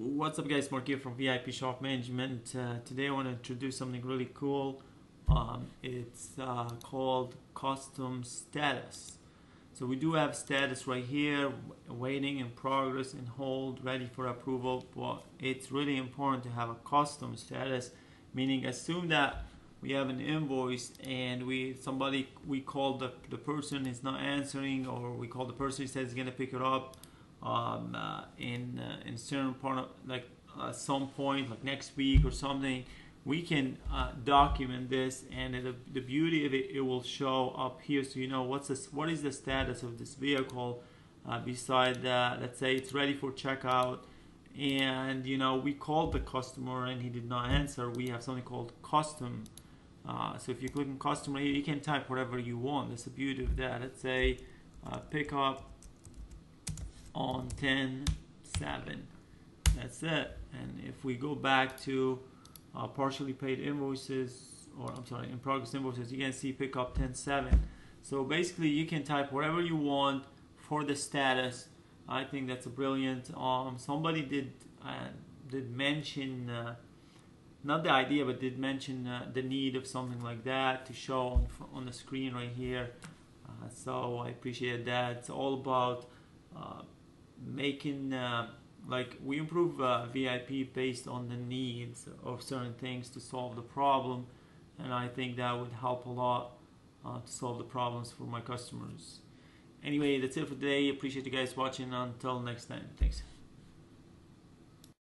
What's up guys, Mark here from VIP Shop Management. Today I want to introduce something really cool. It's called custom status. So we do have status right here, waiting, in progress, in hold, ready for approval. But it's really important to have a custom status, meaning assume that we have an invoice and we call the person is not answering, or we call the person who says he's gonna pick it up in certain part of, like some point, like next week or something. We can document this, and the beauty of it will show up here, so you know what is the status of this vehicle. Beside that, let's say it's ready for checkout, and you know we called the customer and he did not answer. We have something called custom. So if you click on customer here, you can type whatever you want. That's the beauty of that. Let's say pick up on 10/7. That's it. And if we go back to partially paid invoices, or I'm sorry, in progress invoices, you can see pick up 10/7. So basically you can type whatever you want for the status. I think that's a brilliant. Somebody did mention not the idea, but did mention the need of something like that to show on the screen right here. So I appreciate that. It's all about making like we improve VIP based on the needs of certain things to solve the problem, and I think that would help a lot to solve the problems for my customers. Anyway, that's it for today. Appreciate you guys watching. Until next time, thanks.